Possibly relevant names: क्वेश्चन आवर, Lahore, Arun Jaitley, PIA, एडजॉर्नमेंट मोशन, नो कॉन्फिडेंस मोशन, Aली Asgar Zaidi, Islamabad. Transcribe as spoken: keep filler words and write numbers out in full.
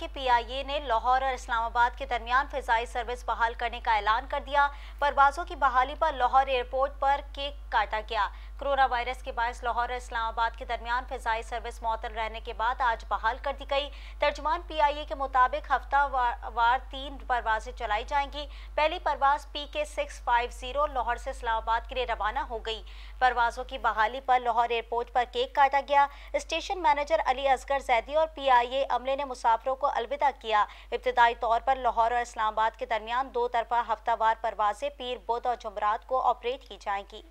कि P I ए ने लाहौर और इस्लामाबाद के दरमियान फ़िज़ाई सर्विस बहाल करने का ऐलान कर दिया। परवाज़ों की बहाली पर लाहौर एयरपोर्ट पर केक काटा गया। कोरोना वायरस के बायस लाहौर और इस्लामाबाद के दरमियान फ़िज़ाई सर्विस मअतल रहने के बाद आज बहाल कर दी गई। तर्जुमान पी आई ए के मुताबिक हफ्ता वार तीन परवाज़ें चलाई जाएंगी। पहली परवाज़ P K six five zero Lahore से इस्लामाबाद के लिए रवाना हो गई। परवाज़ों की बहाली पर लाहौर एयरपोर्ट पर केक काटा गया। स्टेशन मैनेजर अली असगर जैदी और पी आई ए अमले ने मुसाफिरों को अलविदा किया। इब्तिदाई तौर पर लाहौर और इस्लामाबाद के दरमियान दो तरफा हफ्तावार परवाज़ें पीर, बुध और जुमरात को ऑपरेट की जाएंगी।